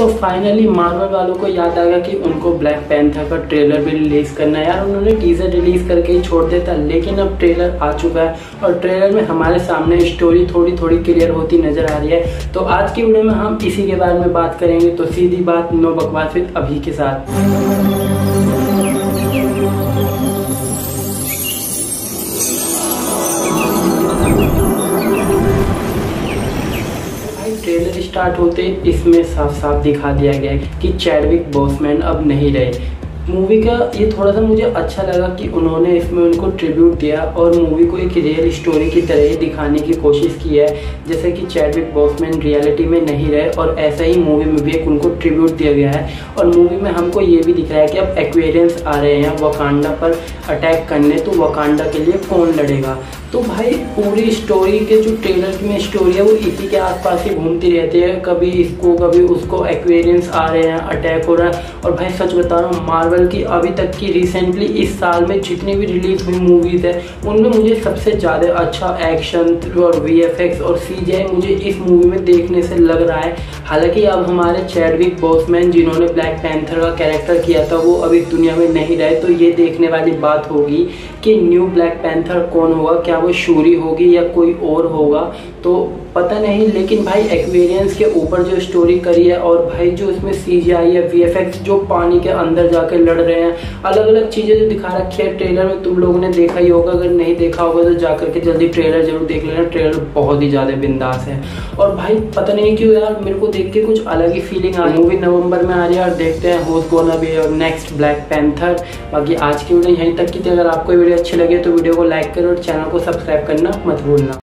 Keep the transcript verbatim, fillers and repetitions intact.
So finally Marvel वालों को याद आ गया कि उनको ब्लैक पैंथर का ट्रेलर भी रिलीज़ करना है यार। उन्होंने टीज़र रिलीज़ करके ही छोड़ देता, लेकिन अब ट्रेलर आ चुका है और ट्रेलर में हमारे सामने स्टोरी थोड़ी थोड़ी क्लियर होती नज़र आ रही है। तो आज की वीडियो में हम इसी के बारे में बात करेंगे। तो सीधी बात, नो बकवास विद अभी के साथ। ट्रेलर स्टार्ट होते इसमें साफ साफ दिखा दिया गया है कि चैडविक बोसमैन अब नहीं रहे। मूवी का ये थोड़ा सा मुझे अच्छा लगा कि उन्होंने इसमें उनको ट्रिब्यूट दिया और मूवी को एक रियल स्टोरी की तरह ही दिखाने की कोशिश की है, जैसे कि चैडविक बोसमैन रियलिटी में नहीं रहे। और ऐसा ही मूवी में भी एक उनको ट्रिब्यूट दिया गया है। और मूवी में हमको ये भी दिख रहा है कि अब एक्वेरियंस आ रहे हैं वाकांडा पर अटैक करने, तो वाकांडा के लिए कौन लड़ेगा। तो भाई पूरी स्टोरी के जो ट्रेलर में स्टोरी है वो इसी के आसपास ही घूमती रहती है। कभी इसको कभी उसको, एक्वेरियंस आ रहे हैं, अटैक हो रहा है। और भाई सच बता रहा हूँ, मार्वल की अभी तक की रिसेंटली इस साल में जितनी भी रिलीज हुई मूवीज़ है उनमें मुझे सबसे ज़्यादा अच्छा एक्शन और वीएफएक्स और सीजीआई मुझे इस मूवी में देखने से लग रहा है। हालांकि अब हमारे चैडविक बोसमैन जिन्होंने ब्लैक पैंथर का कैरेक्टर किया था वो अभी दुनिया में नहीं रहे, तो ये देखने वाली बात होगी कि न्यू ब्लैक पैंथर कौन होगा। क्या वो शूरी होगी या कोई और होगा तो पता नहीं। लेकिन भाई एक्वेरियंस के ऊपर जो स्टोरी करी है और भाई जो इसमें सीजीआई या वीएफएक्स जो पानी के अंदर जाकर लड़ रहे हैं, अलग अलग चीज़ें जो दिखा रखी है ट्रेलर में, तुम लोगों ने देखा ही होगा। अगर नहीं देखा होगा तो जाकर के जल्दी ट्रेलर जरूर देख लेना। ट्रेलर बहुत ही ज़्यादा बिंदास है और भाई पता नहीं क्यों यार मेरे को देख के कुछ अलग ही फीलिंग आ रही है। मूवी नवंबर में आ रही है और देखते हैं होस गोना भी और नेक्स्ट ब्लैक पैंथर। बाकी आज की वीडियो यहीं तक की थी। अगर आपको वीडियो अच्छी लगे तो वीडियो को लाइक करो और चैनल को सब्सक्राइब करना मत भूलना।